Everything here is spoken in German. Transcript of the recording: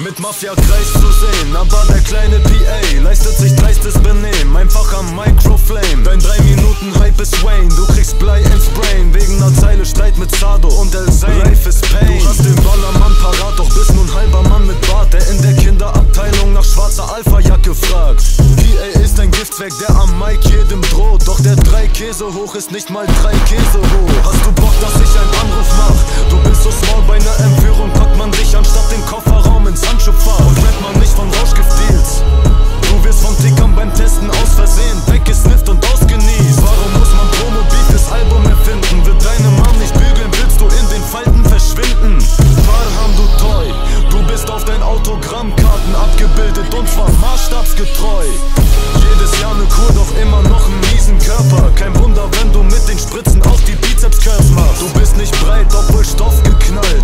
Mit Mafia-Kreis zu sehen, aber der kleine PA leistet sich dreistes Benehmen, einfach am Microflame. Dein 3-Minuten-Hype ist Wayne, du kriegst Blei ins Brain. Wegen ner Zeile Streit mit Sardo und El Zayn. Life is Pain. Du hast den Ballermann parat, doch bist nun halber Mann mit Bart, der in der Kinderabteilung nach schwarzer Alpha-Jacke fragt. PA ist ein Giftzweck, der am Mic jedem droht, doch der 3 Käse hoch ist nicht mal 3 Käse hoch. Hast du Bock, dass ich einen Anruf mach? Du bist so small, bei ner Entführung packt man dich anstatt den Kofferraum ins Handschuhfach. Und rappt man nicht von Rauschgift-Deals, du wirst von Tickern beim Testen aus Versehen weggesnifft und ausgenießt. Warum muss man Promo-Beat fürs Album erfinden? Wird deine Mom nicht bügeln, willst du in den Falten verschwinden? Farham, du Toy, du bist auf dein Autogrammkarten abgebildet und zwar maßstabsgetreu. Jedes Jahr ne Kur, doch immer noch einen miesen Körper. Kein Wunder, wenn du mit den Spritzen auf die Bizeps-Curls machst. Du bist nicht breit, obwohl Stoff geknallt.